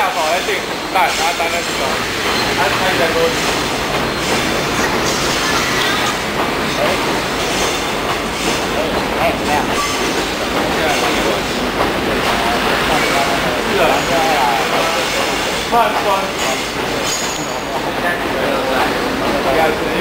架跑来定，但他单单是走，他开在多。哎，怎么样？是啊，慢慢。